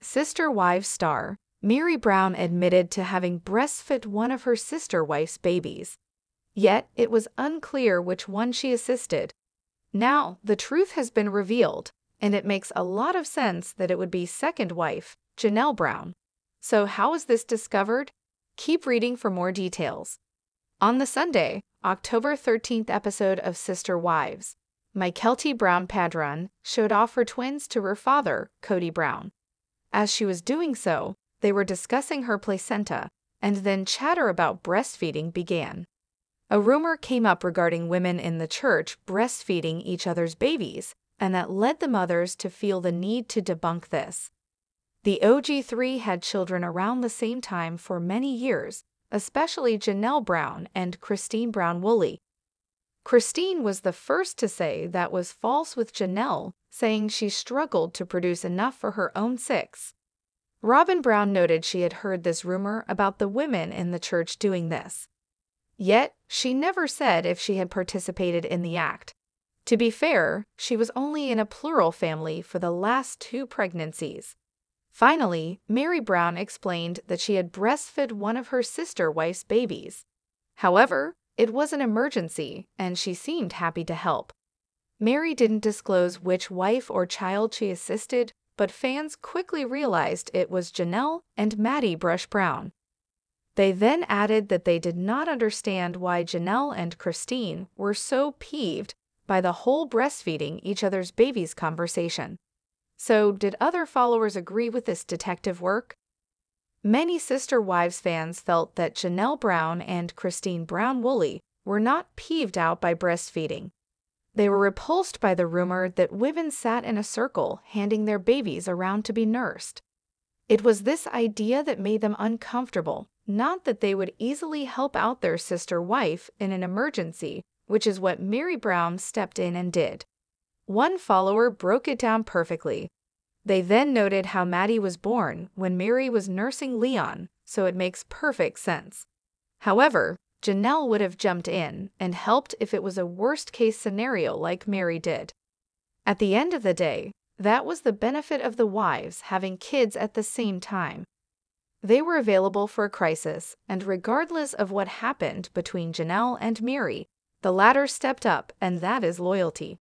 Sister Wives star Meri Brown admitted to having breastfed one of her sister wife's babies, yet it was unclear which one she assisted. Now, the truth has been revealed, and it makes a lot of sense that it would be second wife, Janelle Brown. So how was this discovered? Keep reading for more details. On the Sunday, October 13th episode of Sister Wives, Kody Brown Padron showed off her twins to her father, Kody Brown. As she was doing so, they were discussing her placenta, and then chatter about breastfeeding began. A rumor came up regarding women in the church breastfeeding each other's babies, and that led the mothers to feel the need to debunk this. The OG3 had children around the same time for many years, especially Janelle Brown and Christine Brown Woolley. Christine was the first to say that was false, with Janelle saying she struggled to produce enough for her own six. Robin Brown noted she had heard this rumor about the women in the church doing this, yet she never said if she had participated in the act. To be fair, she was only in a plural family for the last two pregnancies. Finally, Meri Brown explained that she had breastfed one of her sister wife's babies. However, it was an emergency, and she seemed happy to help. Meri didn't disclose which wife or child she assisted, but fans quickly realized it was Janelle and Maddie Brown. They then added that they did not understand why Janelle and Christine were so peeved by the whole breastfeeding each other's babies conversation. So, did other followers agree with this detective work? Many Sister Wives fans felt that Janelle Brown and Christine Brown Woolley were not peeved out by breastfeeding. They were repulsed by the rumor that women sat in a circle handing their babies around to be nursed. It was this idea that made them uncomfortable, not that they would easily help out their sister wife in an emergency, which is what Meri Brown stepped in and did. One follower broke it down perfectly. They then noted how Maddie was born when Meri was nursing Leon, so it makes perfect sense. However, Janelle would have jumped in and helped if it was a worst-case scenario like Meri did. At the end of the day, that was the benefit of the wives having kids at the same time. They were available for a crisis, and regardless of what happened between Janelle and Meri, the latter stepped up, and that is loyalty.